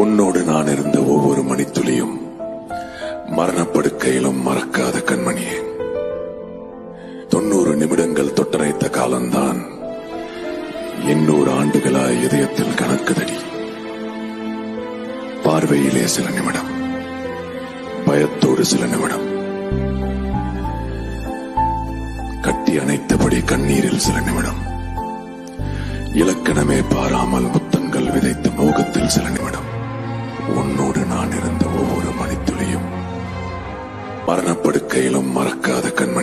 உன்னோடு நான் இருந்த ஒவ்வொரு மணித்துளியும் மரணப்படுக்கையிலும் மறக்காத கண்மணியே. 90 நிமிடங்கள் தொட்டரைத்த காலம்தான் 800 ஆண்டுகளாய் இதயத்தில் கணக்குதடி. பார்வையிலே சில நிமிடம், பயத்தோடு சில நிமிடம், கட்டி அணைத்தபடி கண்ணீரில் சில நிமிடம், இலக்கணமே பாராமல் முத்தங்கள் விதைத்த மோகத்தில் சில நிமிடம். உன்னோடு நான் இருந்த ஒவ்வொரு மணித்துளியும் மரணப்படுக்கையிலும் மறக்காத கண்மணி.